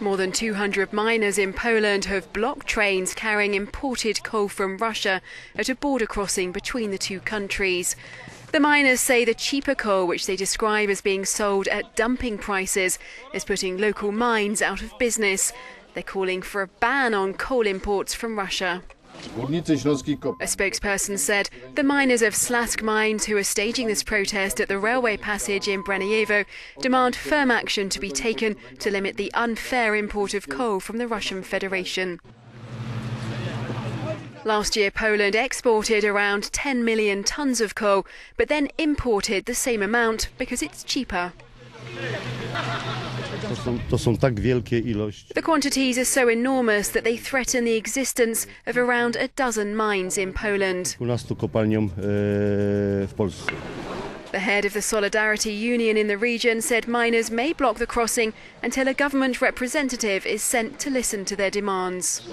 More than 200 miners in Poland have blocked trains carrying imported coal from Russia at a border crossing between the two countries. The miners say the cheaper coal, which they describe as being sold at dumping prices, is putting local mines out of business. They're calling for a ban on coal imports from Russia. A spokesperson said the miners of Slask mines who are staging this protest at the railway passage in Braniewo demand firm action to be taken to limit the unfair import of coal from the Russian Federation. Last year, Poland exported around 10 million tonnes of coal, but then imported the same amount because it's cheaper. The quantities are so enormous that they threaten the existence of around a dozen mines in Poland. The head of the Solidarity Union in the region said miners may block the crossing until a government representative is sent to listen to their demands.